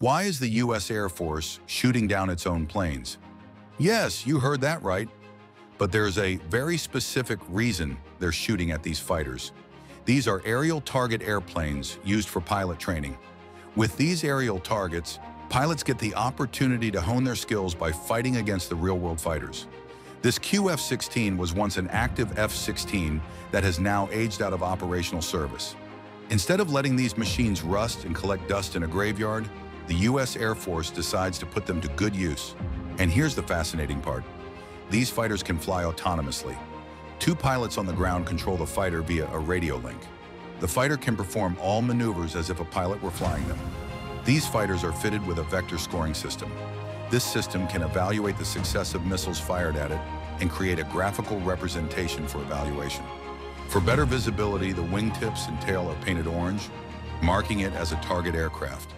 Why is the U.S. Air Force shooting down its own planes? Yes, you heard that right. But there's a very specific reason they're shooting at these fighters. These are aerial target airplanes used for pilot training. With these aerial targets, pilots get the opportunity to hone their skills by fighting against the real-world fighters. This QF-16 was once an active F-16 that has now aged out of operational service. Instead of letting these machines rust and collect dust in a graveyard, the U.S. Air Force decides to put them to good use. And here's the fascinating part. These fighters can fly autonomously. Two pilots on the ground control the fighter via a radio link. The fighter can perform all maneuvers as if a pilot were flying them. These fighters are fitted with a vector scoring system. This system can evaluate the success of missiles fired at it and create a graphical representation for evaluation. For better visibility, the wingtips and tail are painted orange, marking it as a target aircraft.